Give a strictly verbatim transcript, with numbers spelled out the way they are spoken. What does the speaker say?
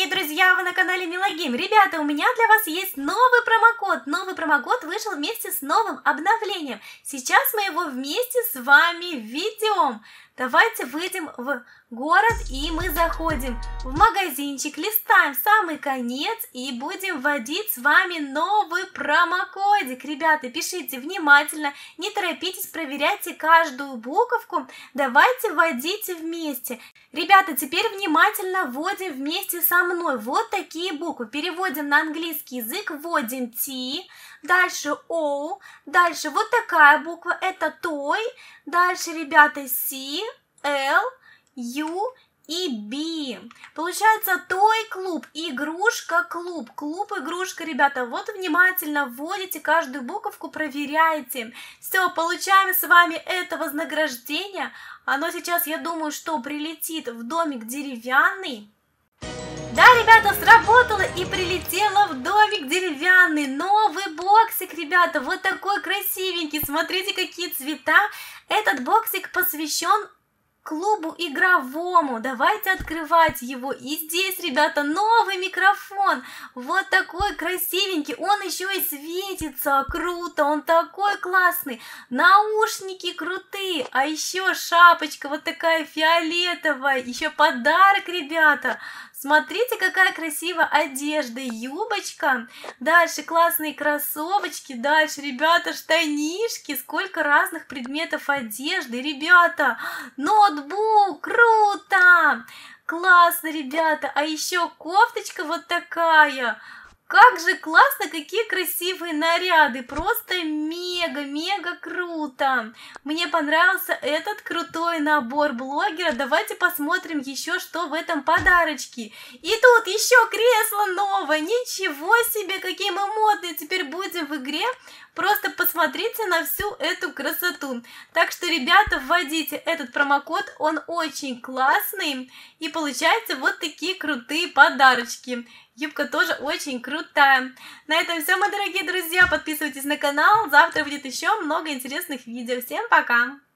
дорогие друзья, вы на канале MilaGame. Ребята, у меня для вас есть новый промокод. Новый промокод вышел вместе с новым обновлением. Сейчас мы его вместе с вами введем. Давайте выйдем в город и мы заходим в магазинчик, листаем в самый конец и будем вводить с вами новый промокодик. Ребята, пишите внимательно, не торопитесь, проверяйте каждую буковку, давайте вводите вместе. Ребята, теперь внимательно вводим вместе со мной вот такие буквы. Переводим на английский язык, вводим T, дальше O, дальше вот такая буква, это той, дальше, ребята, C, L, U и B. Получается той клуб, игрушка клуб, клуб игрушка, ребята. Вот внимательно вводите каждую буковку, проверяете. Все, получаем с вами это вознаграждение. Оно сейчас, я думаю, что прилетит в домик деревянный. Да, ребята, сработало и прилетело в домик деревянный. Новый боксик, ребята, вот такой красивенький. Смотрите, какие цвета. Этот боксик посвящен клубу игровому. Давайте открывать его. И здесь, ребята, новый микрофон. Вот такой красивенький. Он еще и светится. Круто. Он такой классный. Наушники крутые. А еще шапочка вот такая фиолетовая. Еще подарок, ребята. Смотрите, какая красивая одежда. Юбочка. Дальше классные кроссовочки. Дальше, ребята, штанишки. Сколько разных предметов одежды. Ребята, ноутбук. Бук, круто! Классно, ребята! А еще кофточка вот такая! Как же классно, какие красивые наряды! Просто мега-мега круто! Мне понравился этот крутой набор блогера. Давайте посмотрим еще, что в этом подарочке. И тут еще кресло новое! Ничего себе, какие мы модные теперь будем в игре! Просто посмотрите на всю эту красоту. Так что, ребята, вводите этот промокод, он очень классный. И получайте вот такие крутые подарочки. Юбка тоже очень крутая. На этом все, мои дорогие друзья. Подписывайтесь на канал. Завтра будет еще много интересных видео. Всем пока!